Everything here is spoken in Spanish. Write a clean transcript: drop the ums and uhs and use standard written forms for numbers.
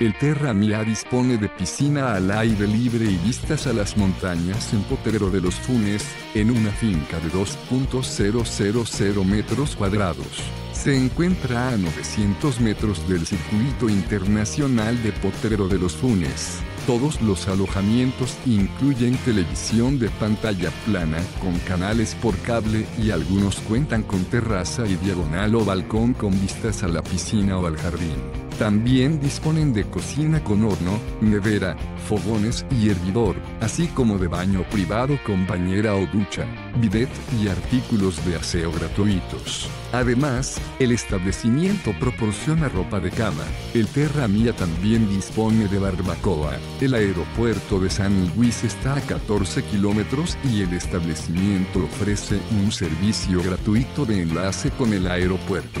El Terra Mia dispone de piscina al aire libre y vistas a las montañas en Potrero de los Funes, en una finca de 2.000 metros cuadrados. Se encuentra a 900 metros del circuito internacional de Potrero de los Funes. Todos los alojamientos incluyen televisión de pantalla plana con canales por cable y algunos cuentan con terraza y diagonal o balcón con vistas a la piscina o al jardín. También disponen de cocina con horno, nevera, fogones y hervidor, así como de baño privado con bañera o ducha, bidet y artículos de aseo gratuitos. Además, el establecimiento proporciona ropa de cama. El Terra Mia también dispone de barbacoa. El aeropuerto de San Luis está a 14 kilómetros y el establecimiento ofrece un servicio gratuito de enlace con el aeropuerto.